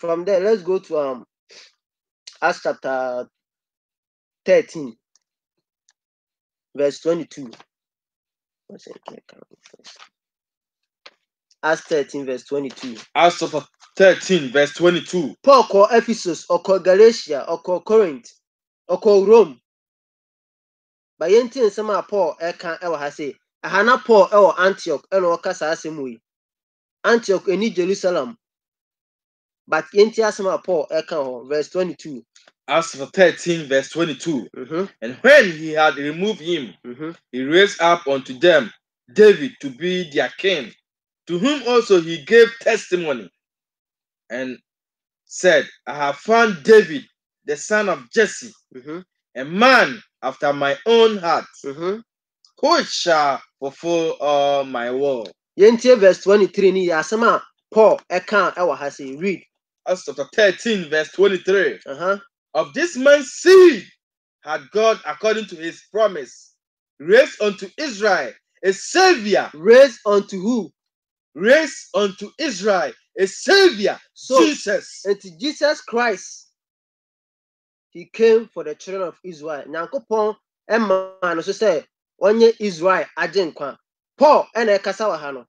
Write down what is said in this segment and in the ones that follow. From there, let's go to Acts chapter 13, verse 22. Acts 13, verse 22. Acts chapter 13, verse 22. Paul called Ephesus, or called Galatia, or called Corinth, or called Rome. But you think some of Paul can't ever say, I have Paul or Antioch, and Okasa Semui. Antioch and Jerusalem. But Yentiasma Paul Echo, verse 22. Acts 13, verse 22. And when he had removed him, he raised up unto them David to be their king, to whom also he gave testimony, and said, I have found David, the son of Jesse, a man after my own heart, who shall fulfill all my will. Yentia verse 23 ni Asama Paul Ekan Ewahasi. Read. Acts chapter 13, verse 23. Of this man's seed had God, according to his promise, raised unto Israel a savior. Raised unto who? Raised unto Israel a savior. So, Jesus. And Jesus Christ, he came for the children of Israel. Nyankopon Emma no so say onye Israel agenkwa. Paul ene kasawa hano.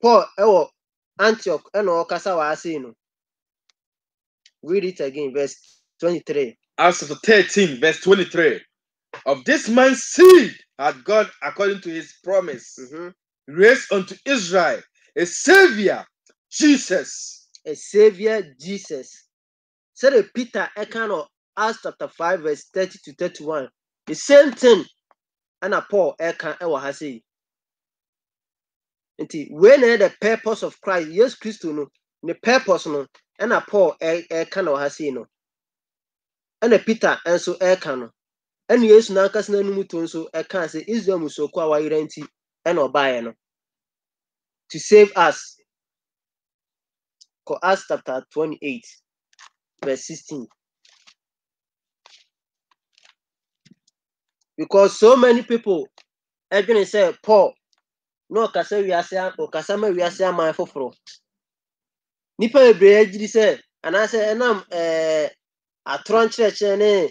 Paul ewo Antioch eno kasawa asinu. Read it again, verse 23. Acts 13, verse 23. Of this man's seed had God, according to his promise, raised unto Israel a savior, Jesus. A savior, Jesus. Said Peter Ekano, Acts chapter 5, verse 30 to 31. The same thing. And a Paul can ever has it. When the purpose of Christ, yes, Christo no, the purpose no, and a Paul can ever has no, and a Peter and so can, and yes, Nankas no muton so I can say is the muso kwa irenti and obayano to save us. Acts chapter 28, verse 16. Because so many people, even say Paul, no kasa wiase o kasa ma wiase aman foforo. Nipa ebre agiri say, and I say enam atron church ne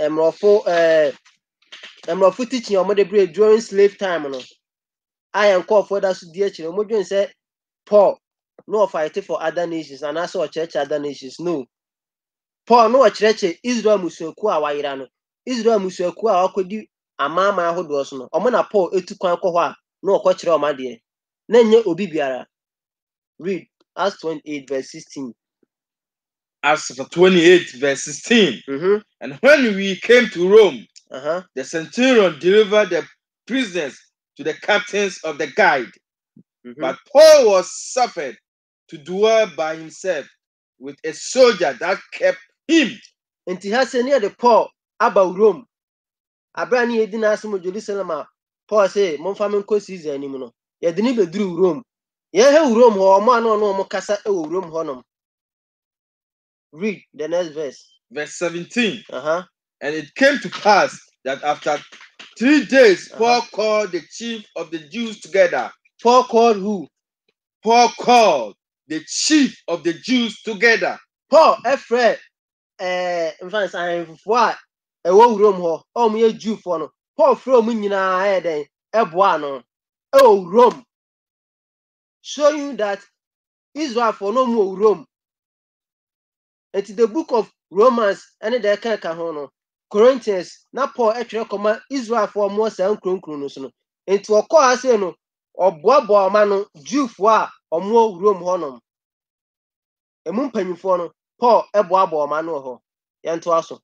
emrofo teaching omode bre during slave time no. I am called for that to die chire omodwen say Paul no fight for other nations and I say church other nations no. Paul no church Israel musoku awayira no. Israel musuaku a akodi amama ahodo so no omo na Paul etukwan kɔ a na ɔkɔ kyerɛ ɔma de na nye obi biara. Read Acts 28, verse 16. Acts 28, verse 16. And when we came to Rome, the centurion delivered the prisoners to the captains of the guard. But Paul was suffered to dwell by himself with a soldier that kept him. And he has near the Paul about Rome. Abrani edina asimo Jerusalem. Paul say mon famen ko size anim no. Ye de ni bedru Rome. Ye he Rome ho mo ano no mo kasa e Rome ho no. Read the next verse. Verse 17. And it came to pass that after 3 days Paul called the chief of the Jews together. Paul called who? Paul called the chief of the Jews together. Paul Ephraim in France and what? A woe room ho, oh me a Jew for no, Paul from Minina Eden, Ebuano, oh Rome. Showing that Israel for no more Rome. And the book of Romans and the Kahono, Corinthians, not Paul actually command Israel for more sound cronos no, and to a coaseno or Bobo Mano, Jew for or more Rome honum. A moon for no, Paul Ebuabo Mano ho, and to also.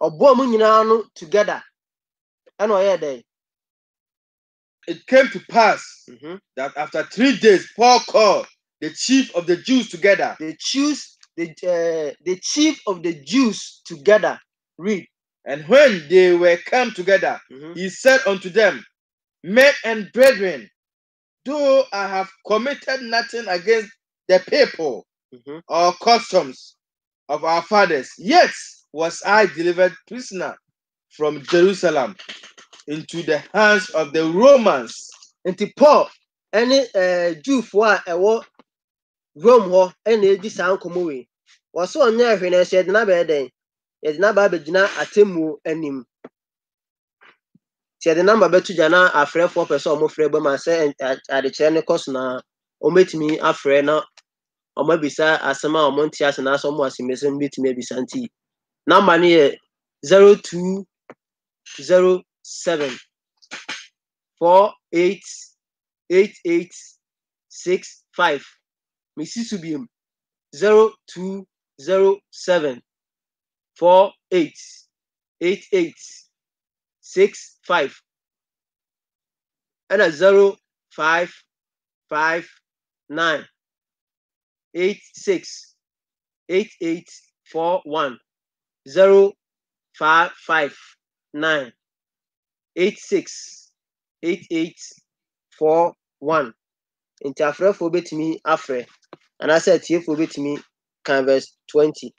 Together. It came to pass that after 3 days, Paul called the chief of the Jews together. The chief of the Jews together. Read. And when they were come together, he said unto them, men and brethren, though I have committed nothing against the people or customs of our fathers, yet was I delivered prisoner from Jerusalem into the hands of the Romans. And Paul any Jew for a war Rome war and a disan comoe. Was so near when I said Nabe day, yet Nababina atemu and him. Said the number better Jana, a friend for person more free by myself and at the channel cost now, or meet me a friend now, or maybe sir, as a man, Montias and as almost he may meet maybe Santi. Number near 0207 488865 Mrs. Subim 0207 488865 and a 0559 868841 0559 868841 Into Afra for bit me Afra, and I said here for bit me verse 20.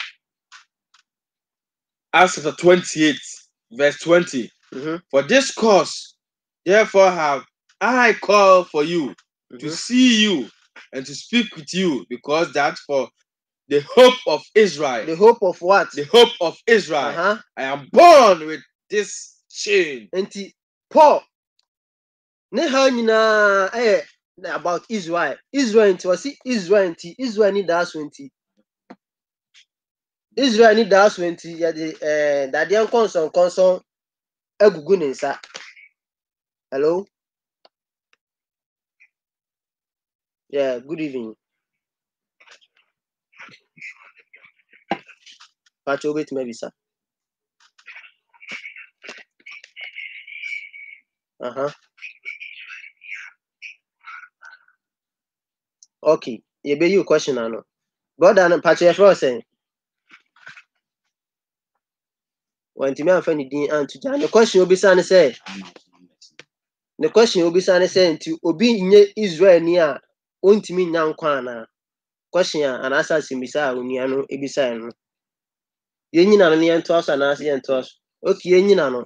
Acts chapter 28, verse 20. For this cause, therefore, have I called for you to see you and to speak with you, because that for the hope of Israel. The hope of what? The hope of Israel. I am born with this chain. Enti Paul. Nehanina about Israel. Israel into see Israel into Israel need that 20. Israel need that 20. Yeah, the that young concern. Egugunensa. Hello. Yeah. Good evening. Patch maybe sir. Okay, you be you question now. God and Patrick Ross saying, when Timmy and Fanny didn't answer, the question will be San say, the question will be San saying to Obi Israel near Untimi Nankwana. Question and answer Simisa when you know Ibisan. You need an onion toss and answer and toss. Okay, you need an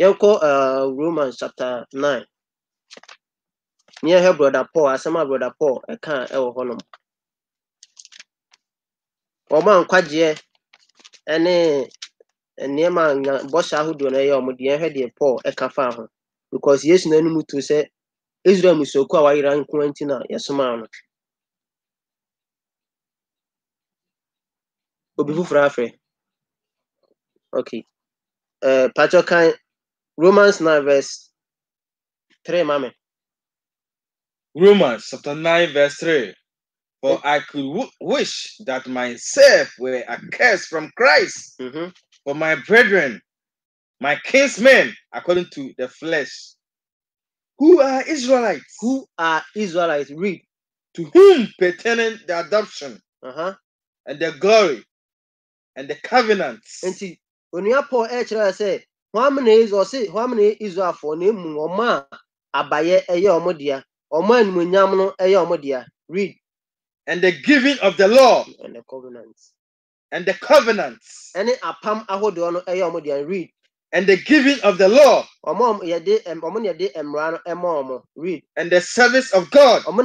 Romans chapter 9. Near her brother Paul, as my brother Paul, I can't ever honor. Or man, quite ye, and near man, Bosha who donate your muddy and head Paul, a cafam, because yes, no mood to say Israel is so quiet and quarantine, yes, ma'am. Okay, Patrick, Romans 9, verse 3, mammy. Romans chapter 9, verse 3. For I could wish that myself were accursed from Christ for my brethren, my kinsmen, according to the flesh, who are Israelites. Who are Israelites? Read. To whom pertaining the adoption and the glory and the covenants. And see, when you are Paul, I say, how many is or say, how many is our for name? Mama, Abaye, Ayomodia. Read. And the giving of the law and the covenants. And the covenants. And read. And the giving of the law. Read. And the service of God. And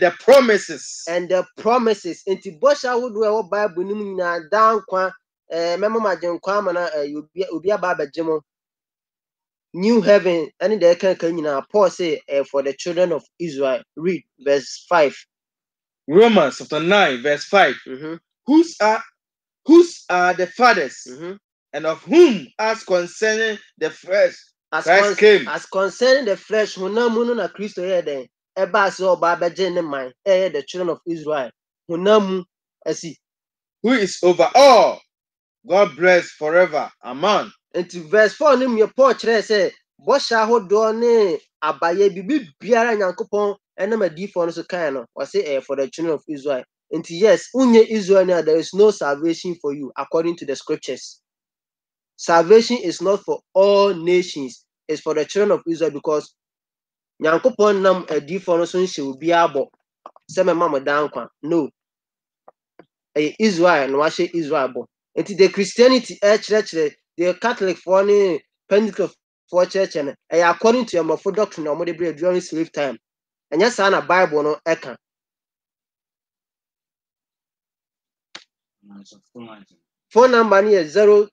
the promises. And the promises. Into Bosha would wear Bible down qua Bible. New heaven, and they can Paul say for the children of Israel. Read verse 5. Romans chapter 9, verse 5. Whose are the fathers, and of whom as concerning the flesh Christ came. As concerning the flesh, who na munu na Christo here then. Eba so baba jene mine. The children of Israel. Who na mu esi. Who is over all? God bless forever. Amen. And to verse 4, name your portrait, say, Bosha Hodone, Abaye, Bibi, Biara, and Yankupon, and I'm a D for Nusukano, or say, for the children of Israel. And to yes, Unye Israel, there is no salvation for you, according to the scriptures. Salvation is not for all nations, it's for the children of Israel, because Yankupon nam a D for Nusun, she will be able. Same Mamma Dankwa, no. Israel, no, I say Israel. And to the Christianity, a church. The Catholic for any Pentecost for church and according to your mother doctrine or mother during sleep time. And yes, I Bible no eka. Phone number is 0207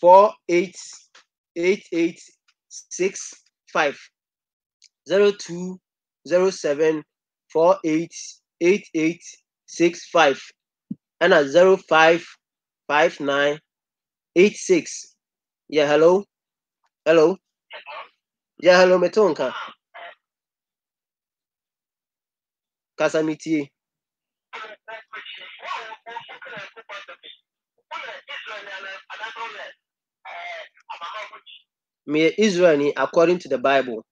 488865 0207 488865 and at 055986. Yeah, hello, hello. Yeah, hello, Metonka. Kasamiti. May Israel according to the Bible.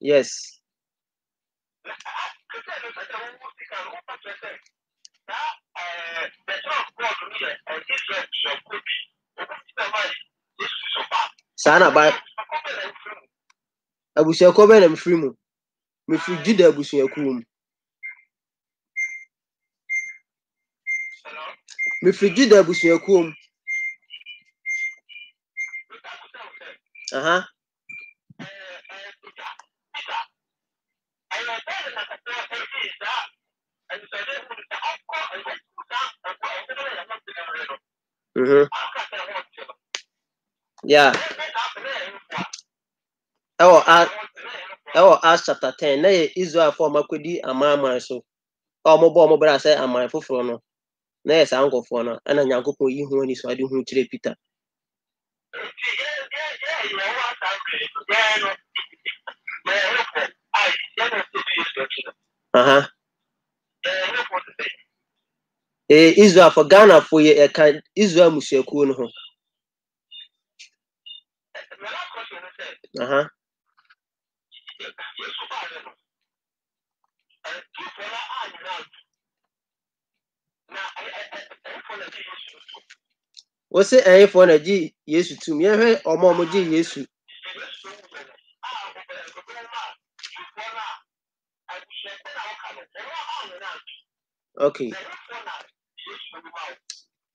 Yes. Sana Bible. Abusiakobe na mfrimu. Mfriji da abusiakum. Mfriji da abusiakum. Aha. Yeah. Acts chapter 10. Na Israel for Makudi amama so. Omo bra say aman foforo no. Na yes ankofo no. Ana Nyankopon yi hu ani so ade hu kire Peter. Uh-huh. Israel for Ghana for ye can Israel Musyaku no. Uh-huh. What's it a for a G? Yes, to me, or Mamma G. Yes, okay.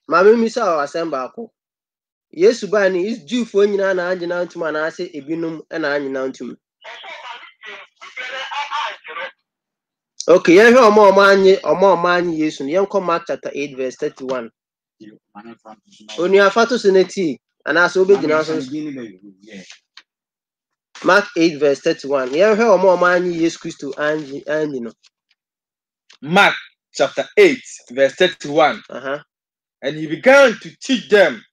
Mammy Missa, Assembaco. Yes, Subani is due for you and I denounce to Manasseh, Ibinum, and I denounce to me. Okay, you have more money, yes, and you come Mark chapter 8, verse 31. When you are fatus in a tea, and I so big announcements. Mark 8, verse 31. You have more money, yes, Christo, and you know. Mark chapter 8, verse 31. And he began to teach them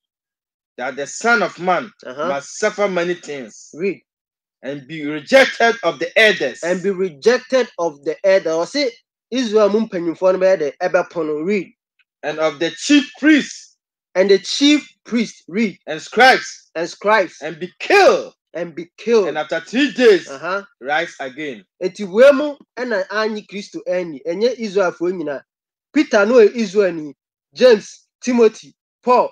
that the Son of Man must suffer many things. Read. And be rejected of the elders. And be rejected of the elders. See, Israel mumpenyufon be the ebapono. Read. And of the chief priests. And the chief priests. Read. And scribes. And scribes. And be killed. And be killed. And after 3 days, rise again. Eti wemo ena anyi Kristo eni enye Israel funyina. Peter no Israel ni. James, Timothy, Paul.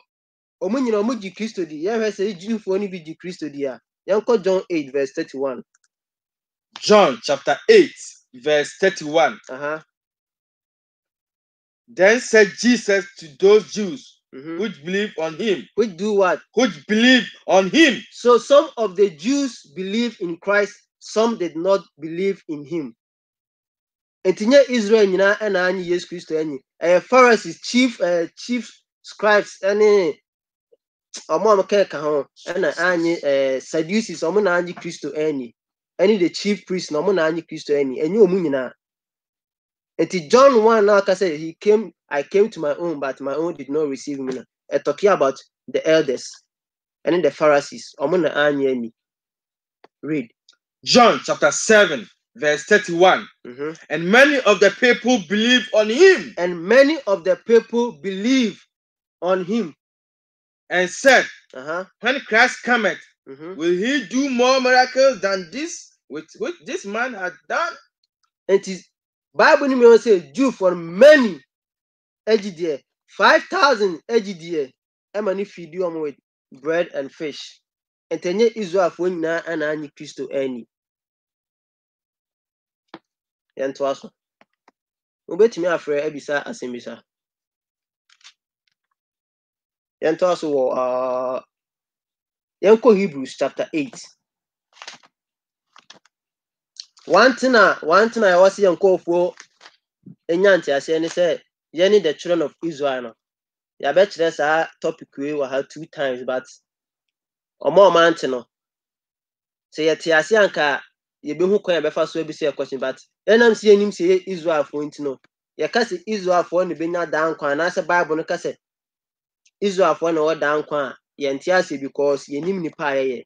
Omunyina omuji Kristo di. Yehwe se Israel funyini bi di Kristo di ya. John 8, verse 31. John chapter 8, verse 31. Then said Jesus to those Jews which believe on him. Which do what? Which believe on him. So some of the Jews believed in Christ, some did not believe in him. And Israel and any yes Christo any. Pharisees, chief scribes any. Omo amkeka ho na anyi Sadducees omo na anyi Kristo ani any the chief priest na omo na anyi Kristo ani enye omo nyina eti John 1 now ka say I came to my own but my own did not receive me na e talking about the elders and the Pharisees omo na anyi ani. Read John chapter 7 verse 31. And many of the people believe on him and said, when Christ cometh, will he do more miracles than this which this man had done? It is Bible number say Jew for many AGDA 5,000 AGDA and many feed you with bread and fish. And then Israel for now and any Christo any. And to us, we bet me afraid Ebisa as Ebisa. Hebrews chapter 8. One thing I was saying, Kofo, Enyanti, I say, Yenny, the children of Israel. I bet there's a topic we will have 2 times, but or more mountain. Say, yet, Tiasianka, you be who can be first will be say a question, but then I'm seeing him say Israel for no. Your case Israel for the Bina down, and as a Bible, no cassette Israel for no down, Yantiasi because Yenimni Paye.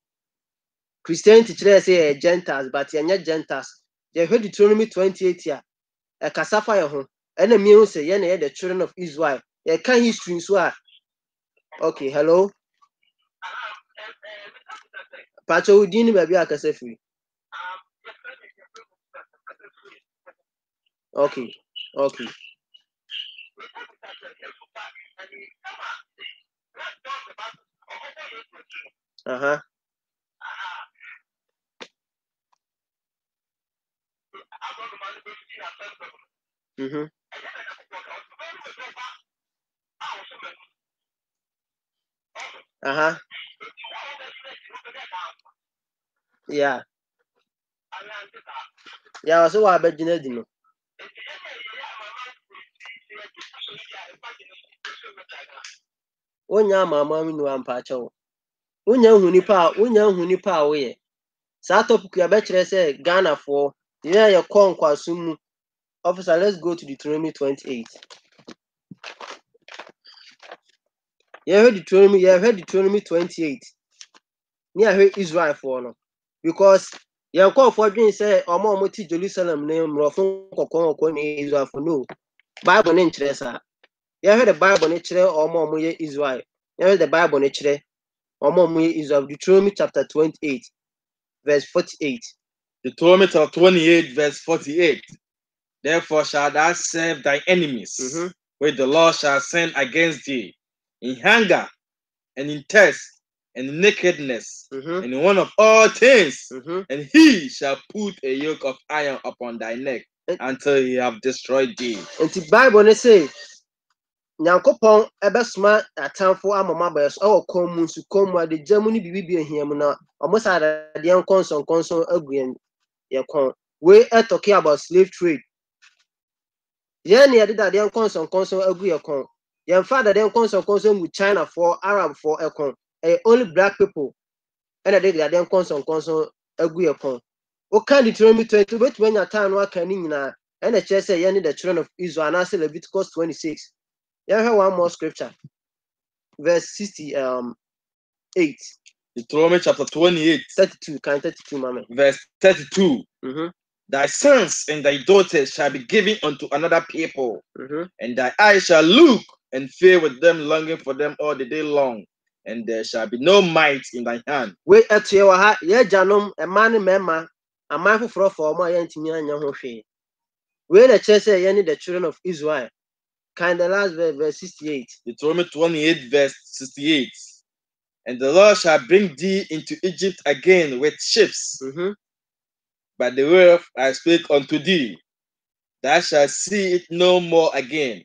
Christian teachers say Gentiles, but you're not Gentiles. They heard Deuteronomy 28 here. A Casafire home, and a meal say, Yen, the children of Israel. They can't history in Swah. Okay, hello. Pacho Udini baby Akasefi. Okay. Yeah, so I bet you know. Onya mama mi no ampacho. Onya hunipa we. Sa topic ya be kire say Ghana for. Yeah, your konkwasu. Officer, let's go to Deuteronomy 28. You heard Deuteronomy 28. Near heard Israel for no. Because you call for doing say omo ti Jerusalem name rofun kokon okon Israel for no. Bible name interesa. You heard the Bible nature or more Israel. You heard the Bible nature or more Israel. Deuteronomy chapter 28, verse 48. Deuteronomy chapter 28, verse 48. Therefore shalt thou serve thy enemies, which the Lord shall send against thee, in hunger, and in thirst, and in nakedness, and in want of all things, and he shall put a yoke of iron upon thy neck until he have destroyed thee. And the Bible says, Nyankopon ebesma atamfo amama bayes o kon munsu kon mu ade jamuni bibibia hiam na omosa de konson aguan ye kon we talking about slave trade yen ye deda de konson agu ye kon yen father de konson with China for Arab for ekon only black people and they de konson agu ye kon o kan Deuteronomy 20 but when your time no aka ni nyina and the church say yen the children of Israel and Leviticus 26. Yeah, I have one more scripture, verse 68. Deuteronomy chapter 28, 32. Can 32, mama? Verse 32. Thy sons and thy daughters shall be given unto another people, and thy eyes shall look and fear with them, longing for them all the day long, and there shall be no might in thy hand. We at your heart, ye Janum, a man, a man for my auntie and your home. We the church, ye the children of Israel. Kind of last verse 68. Deuteronomy 28, verse 68. And the Lord shall bring thee into Egypt again with ships, by the word I speak unto thee, thou shalt see it no more again.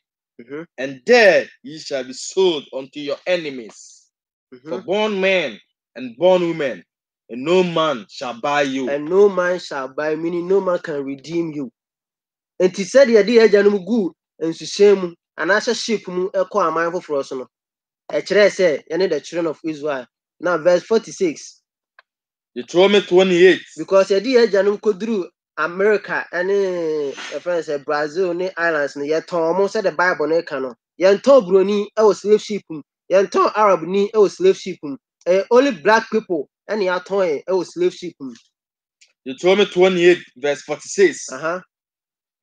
And there ye shall be sold unto your enemies, for born men and born women, and no man shall buy you. And no man shall buy, meaning no man can redeem you. And he said, and she shame. And as a sheep, a call mindful for us. A child said, "You need the children of Israel." Now, verse 46. Deuteronomy 28. Because the dear Janum could do America and France, Brazil, the islands. Yet Tom said the Bible ne cano. Yet Tom Bruni, I was slave sheep. Yet Tom Arab ni, I was slave sheep. Only black people and yet Tom, I was slave sheep. Deuteronomy 28, verse 46.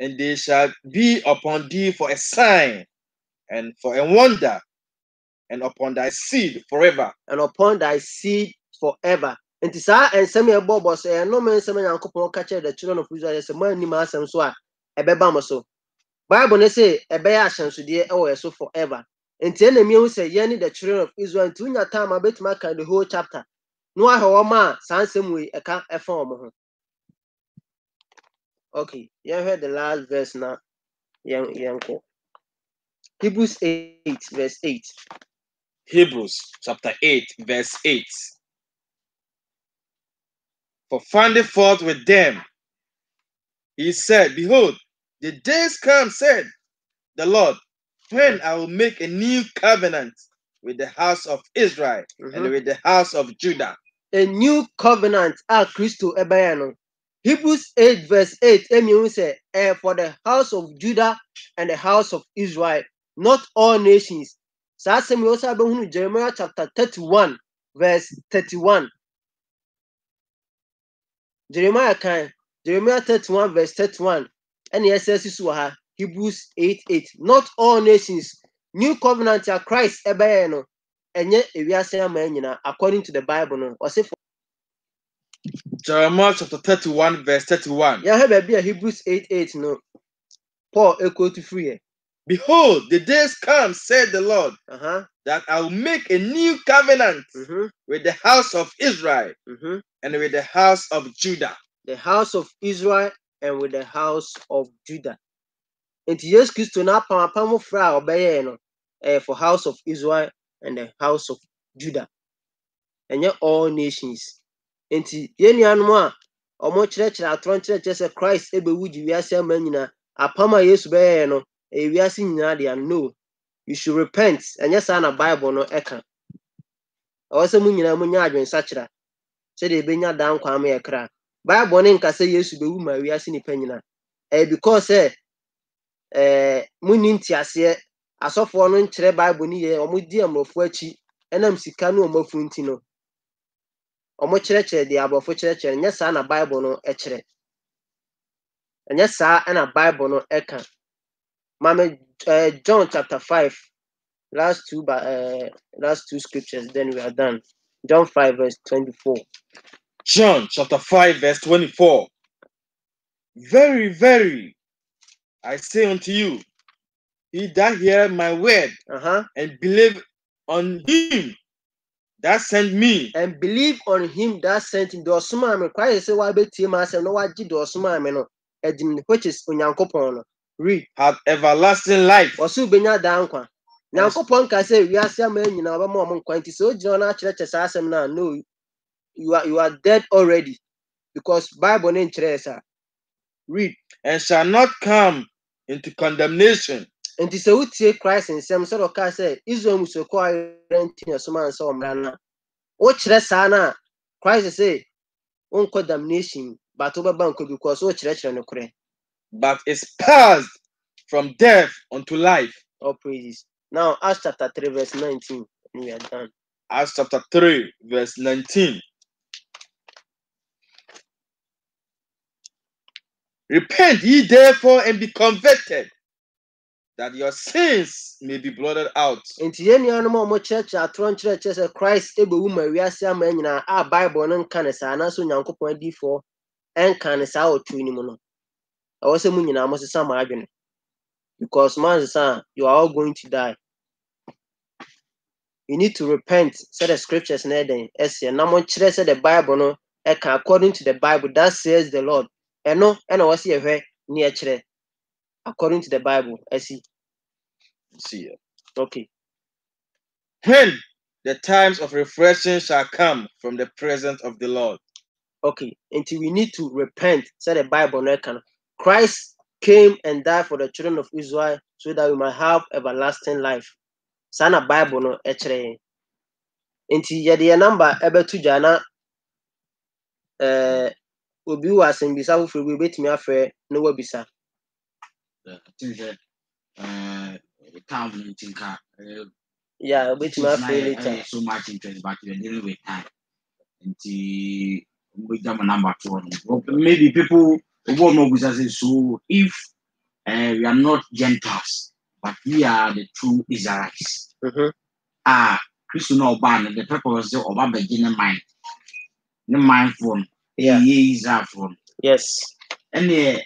And they shall be upon thee for a sign and for a wonder, and upon thy seed forever. And upon thy seed forever. And this and Samuel Bobo say, no man Samuel and Copo catch the children of Israel as a man Nimas and Swa, a Bebamaso. Bible, they say, a Bayashan should be so forever. And the enemy say, Yenny, the children of Israel, to your time, I bet mark the whole chapter. No, I have a man, Sansamui, a camp, a form. Okay, you heard the last verse now. Hebrews 8, verse 8. Hebrews chapter 8, verse 8. For finding fault with them, he said, behold, the days come, said the Lord, when I will make a new covenant with the house of Israel and with the house of Judah. A new covenant at Christo Ebayano. Hebrews 8 verse 8, say, and for the house of Judah and the house of Israel, not all nations. Jeremiah chapter 31 verse 31. Jeremiah 31 verse 31. And he says, Hebrews 8 8. Not all nations. New covenant at Christ Ebayano. And yet, if you are saying, according to the Bible, no, or say for Jeremiah chapter 31, verse 31. Yeah, baby, Hebrews 8 8. No, Paul, equal to free. Behold, the days come, said the Lord, that I will make a new covenant with the house of Israel and with the house of Judah. The house of Israel and with the house of Judah. And yes, Christ, now, for house of Israel and the house of Judah, and yet all nations. And the Yanua, or more church, our throne church, as a Christ, every wood you are saying, Manina, Apama, yes, Bayano, if you are seeing Nadia, no, you should repent, and yes, I'm a Bible, no Eka. I was a Munina Munyad and Sachra, said a Benya down Kwame Akra. Bible and Cassa, yes, be woman, we are seeing Penina. Because, Munintias, yeah. Aso fono nkyere Bible ni ye omudi amrofo achi enam sika no omafun ti no omokyere kyere de abofo kyere kyere nya saa na Bible no ekyere nya saa na Bible no eka mama John chapter 5 last two scriptures then we are done. John 5 verse 24. John chapter 5 verse 24. Very, very I say unto you, he that heareth my word and believe on him that sent me. And believe on him that sent him. Do some man require say why bet him as no what do some man no edim which is onyankopon no read have everlasting life. Osu benya dan kwa. Nyankopon ka say we ase am nyina ba mo mo kwanti so jina na church say asem na no you are dead already because Bible no interest read and shall not come into condemnation. And this would say Christ and some sort of car say Israel must acquire renting a summon so umbrana. Watch the sana Christ say on condemnation, but over bank because watch the church and but it's passed from death unto life. Oh, praises. Now, Acts chapter 3, verse 19. We are done. Acts chapter 3, verse 19. Repent ye therefore and be converted, that your sins may be blotted out. And the animal more church at one church as a Christ able woman, we are some men in our Bible and canis, and also Yanko point D4 and canis out to anyone. I was a moon in almost some agony because, man, son, you are all going to die. You need to repent, said the scriptures, and then as a number church at the Bible, according to the Bible, that says the Lord, and no, and I was here near church. According to the Bible, I see. See ya. Okay. When the times of refreshing shall come from the presence of the Lord. Okay. Until we need to repent, said the Bible. Christ came and died for the children of Israel so that we might have everlasting life. Sana Bible no etre. Until yadi number ebe tu jana. Obi wa sembisa ufriwe beti miafre no webisa. Yeah, which my so much interest, but you're dealing with time. And with them number 2, maybe people won't know because so if we are not Gentiles, but we are the true Israelites. Christian Oban, the purpose of our beginning mind, the mind from, yeah, is our from, yes, and the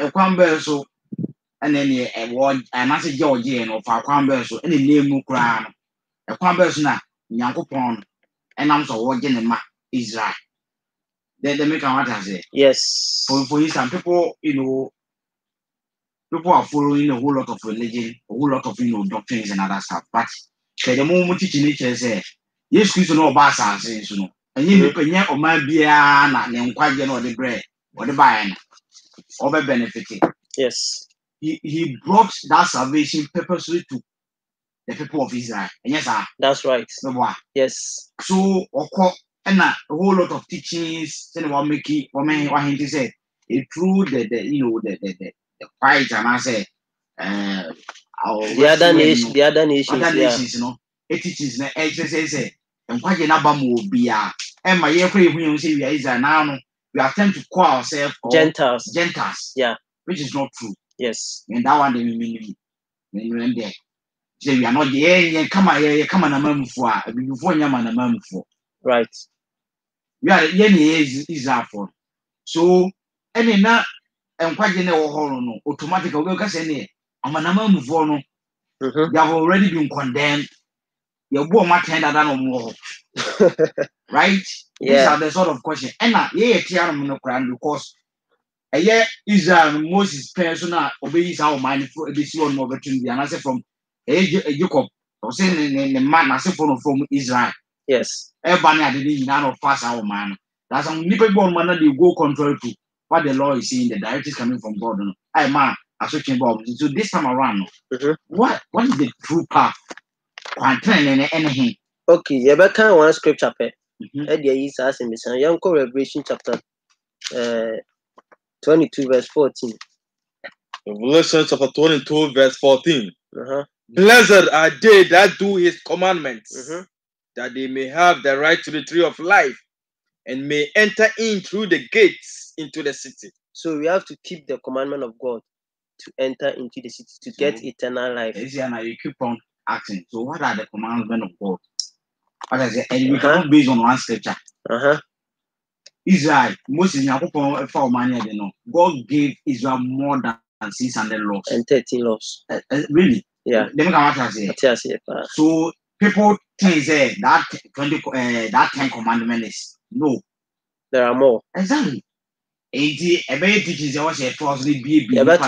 a so and then a word and as a Georgian of our converso and a name crown a conversona Yanko Pond and I'm so working in my Israel. Then they make a matter say, yes, for instance, people you know, people are following a whole lot of religion, a whole lot of you know, doctrines and other stuff, but Say the moment teaching nature say, yes, Christian or Bassan says, you know, and you pay or my beer, and quite get all the bread or the buying over benefiting. Yes, he brought that salvation purposely to the people of Israel. And yes, sir, that's right. Yes, so and a whole lot of teachings, and what make it for me, what he said, it through the fight, and I say, the other nations, you know, it is the exercise, and why you never move be a and my every woman say we are Israel now. We are tend to call ourselves Gentiles, yeah, which is not true, yes, and that one they mean there. Say we are not the end, come on, a man for before Yaman, a man for. Right, we are Israel for so any na and quite in no automatic any I'm an amount no you have already been condemned. Your boy might hand that more, right? These are the sort of question. And because a year is Moses' personal obeys our mind for this one opportunity. And I say from Jacob or saying the man I say from Israel. Yes, everybody didn't know fast our man. That's a people man they go contrary to what the law is saying. The directives coming from God. I man, I search involved. So this time around, what is the true path? Okay, you better one scripture. Revelation chapter 22, verse 14. Revelation chapter 22, verse 14. Blessed are they that do his commandments, that they may have the right to the tree of life and may enter in through the gates into the city. So we have to keep the commandment of God to enter into the city to get eternal life. You keep on asking, so what are the commandments of God? What I say, and we cannot base on one scripture. Israel, Moses, God gave Israel more than 600 laws and 13 laws. Really? Yeah. So people think that 10 commandments is no. There are more. Exactly. Right? Yeah.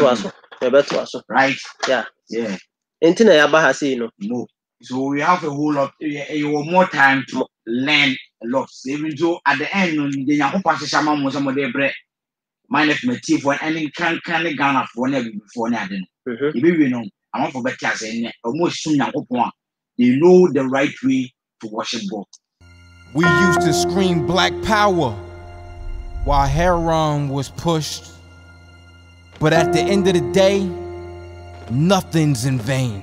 Yeah. No. So we have a whole lot, more time to learn a lot. Even though at the end, the young pastor shaman was some of their bread. Mine if my teeth were any kind of gun up whenever before nothing. If you know, I want for better saying almost soon. You know the right way to worship God. We used to scream black power while Heron was pushed, but at the end of the day, nothing's in vain.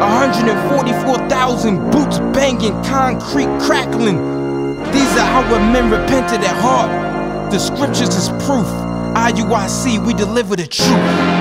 144,000 boots banging, concrete crackling. These are how our men repented at heart. The scriptures is proof. IUIC, we deliver the truth.